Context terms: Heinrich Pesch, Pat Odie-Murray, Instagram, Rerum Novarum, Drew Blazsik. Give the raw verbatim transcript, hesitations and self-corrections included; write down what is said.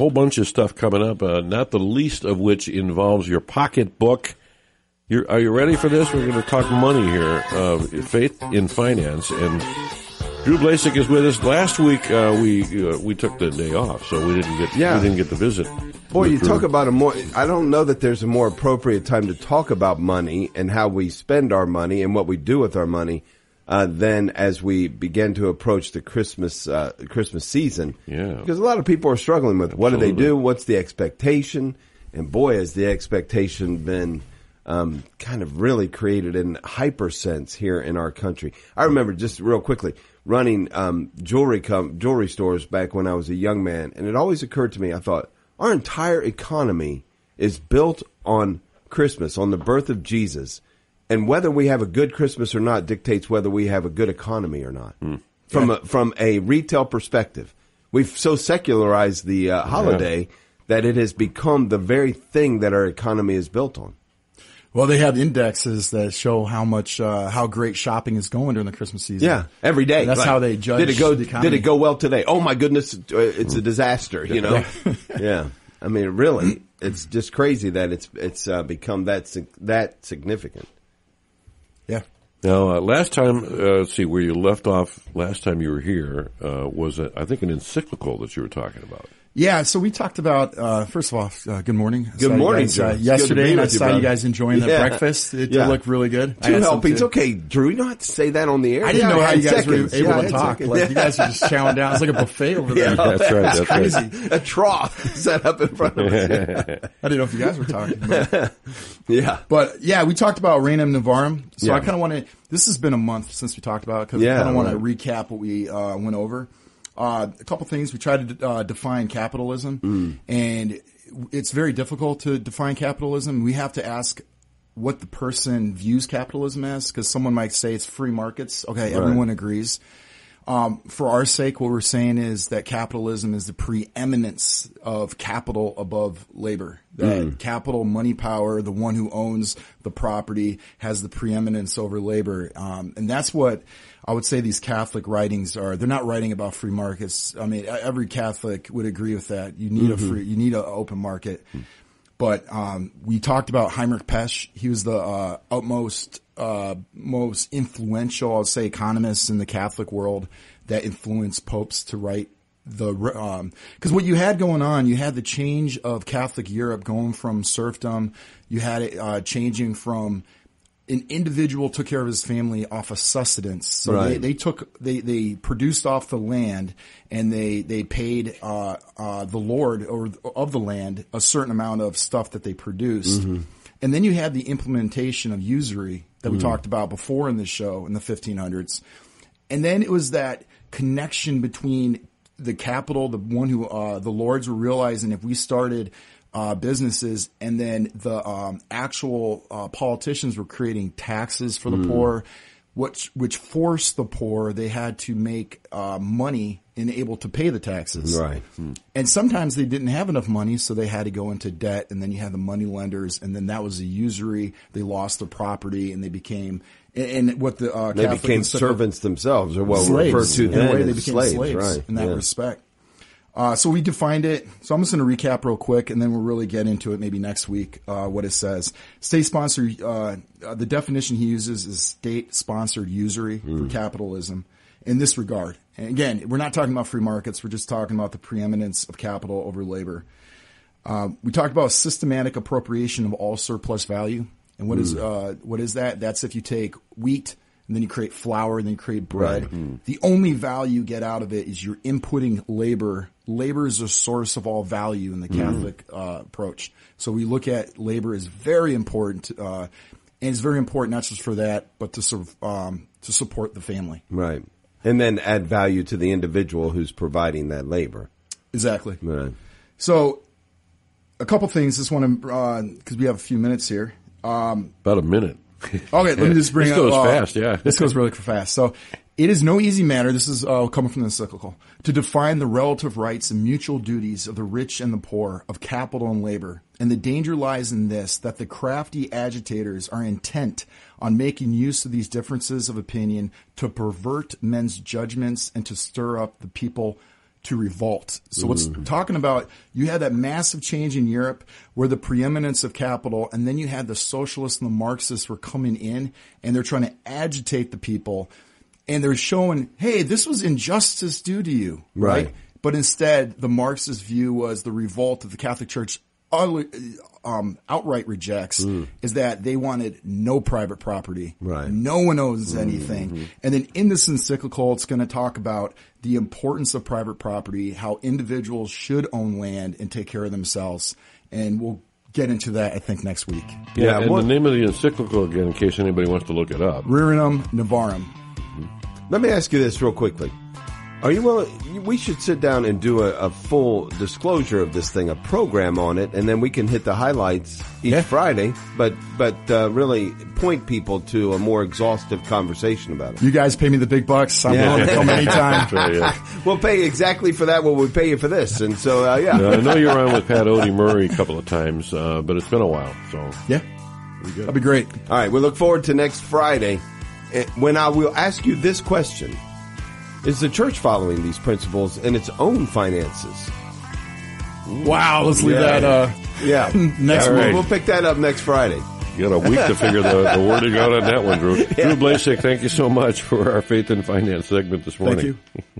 whole bunch of stuff coming up, uh, not the least of which involves your pocketbook. You're, are you ready for this? We're going to talk money here, uh, faith in finance, and Drew Blazsik is with us. Last week uh, we uh, we took the day off, so we didn't get yeah. we didn't get the visit. Boy, you Drew. talk about a more. I don't know that there's a more appropriate time to talk about money and how we spend our money and what we do with our money uh, than as we begin to approach the Christmas uh, Christmas season. Yeah, because a lot of people are struggling with Absolutely. what do they do, what's the expectation, and boy, has the expectation been. Um, kind of really created in hyper sense here in our country. I remember just real quickly running um, jewelry com- jewelry stores back when I was a young man, and it always occurred to me, I thought, our entire economy is built on Christmas, on the birth of Jesus, and whether we have a good Christmas or not dictates whether we have a good economy or not. Mm. From, yeah. a, from a retail perspective, we've so secularized the uh, holiday yeah. that it has become the very thing that our economy is built on. Well, they have indexes that show how much, uh, how great shopping is going during the Christmas season. Yeah, every day. And that's like, how they judge. Did it go? The economy. Did it go well today? Oh my goodness, it's a disaster. You know. yeah, I mean, really, it's just crazy that it's it's uh, become that that significant. Yeah. Now, uh, last time, uh, let's see where you left off. Last time you were here uh, was, a, I think, an encyclical that you were talking about. Yeah, so we talked about, uh, first of all, uh, good morning. Good morning, guys, uh, yesterday, and I saw you guys enjoying yeah. the breakfast. It yeah. did look really good. Two helpings. Okay, Drew, you don't have to say that on the air. I didn't yeah, know how you guys seconds. were able yeah, to talk. Seconds. Like, you guys are just chowing down. It's like a buffet over there. Yeah, that's right. That's crazy. Right. A trough set up in front of us. I didn't know if you guys were talking. But. yeah. But, yeah, we talked about Rerum Novarum. So yeah. I kind of want to, this has been a month since we talked about it, because yeah, I kind of right. want to recap what we uh, went over. Uh, a couple things. We tried to uh, define capitalism, mm. and it's very difficult to define capitalism. We have to ask what the person views capitalism as, because someone might say it's free markets. Okay, right. Everyone agrees. Um, for our sake, what we're saying is that capitalism is the preeminence of capital above labor. That mm. capital, money, power, the one who owns the property has the preeminence over labor. Um, and that's what – I would say these Catholic writings are, they're not writing about free markets. I mean, every Catholic would agree with that. You need mm-hmm. a free, you need an open market. Mm. But, um, we talked about Heinrich Pesch. He was the, uh, utmost, uh, most influential, I would say, economist in the Catholic world that influenced popes to write the, um, cause what you had going on, you had the change of Catholic Europe going from serfdom. You had it, uh, changing from, an individual took care of his family off of sustenance. So right. they, they took, they, they produced off the land, and they, they paid, uh, uh, the lord or of the land a certain amount of stuff that they produced. Mm-hmm. And then you had the implementation of usury that we mm. talked about before in this show in the fifteen hundreds. And then it was that connection between the capital, the one who, uh, the lords were realizing if we started, Uh, businesses, and then the um, actual uh, politicians were creating taxes for the mm. poor, which which forced the poor. They had to make uh, money and able to pay the taxes. Right. Mm. And sometimes they didn't have enough money, so they had to go into debt. And then you had the money lenders, and then that was the usury. They lost their property, and they became and, and what the uh, they Catholic became servants themselves, or what we refer to then way, as they became slaves. slaves right. In that yeah. respect. Uh, so we defined it. So I'm just going to recap real quick, and then we'll really get into it maybe next week, uh, what it says. State-sponsored, uh, the definition he uses is state-sponsored usury mm. for capitalism in this regard. And again, we're not talking about free markets. We're just talking about the preeminence of capital over labor. Uh, we talked about systematic appropriation of all surplus value. And what mm. is, uh, what is that? That's if you take wheat, and then you create flour, and then you create bread. Right. Mm. The only value you get out of it is you're inputting labor. Labor is a source of all value in the Catholic mm. uh, approach. So we look at labor as very important, uh, and it's very important not just for that, but to sort of, um, to support the family. Right. And then add value to the individual who's providing that labor. Exactly. Right. So a couple things. Just want to uh, because we have a few minutes here. Um, About a minute. Okay, let me just bring this up. This goes uh, fast, yeah. This goes really fast. So, it is no easy matter, this is uh, coming from the encyclical, to define the relative rights and mutual duties of the rich and the poor, of capital and labor. And the danger lies in this, that the crafty agitators are intent on making use of these differences of opinion to pervert men's judgments and to stir up the people to revolt. So what's mm. talking about, you had that massive change in Europe where the preeminence of capital, and then you had the socialists and the Marxists were coming in and they're trying to agitate the people, and they're showing, hey, this was injustice due to you. Right. right? But instead, the Marxist view was the revolt of the Catholic Church um, outright rejects mm. is that they wanted no private property. Right. No one owns anything. Mm-hmm. And then in this encyclical, it's going to talk about the importance of private property, how individuals should own land and take care of themselves. And we'll get into that, I think, next week. Yeah, yeah and what, the name of the encyclical, again, in case anybody wants to look it up. Rerum Novarum. Let me ask you this real quickly. Are you willing? We should sit down and do a, a full disclosure of this thing, a program on it, and then we can hit the highlights each yeah. Friday, but but uh, really point people to a more exhaustive conversation about it. You guys pay me the big bucks. I'm yeah. willing to come anytime. Right, yeah. We'll pay exactly for that what we pay you for this. And so, uh, yeah. Now, I know you're on with Pat Odie-Murray a couple of times, uh, but it's been a while. So yeah, that'll be great. All right, we look forward to next Friday when I will ask you this question. Is the church following these principles in its own finances? Wow, let's leave yeah. that uh yeah. next yeah, right. week. We'll pick that up next Friday. You got a week to figure the, the wording out on that one, Drew. Yeah. Drew Blazsik, thank you so much for our Faith and Finance segment this morning. Thank you.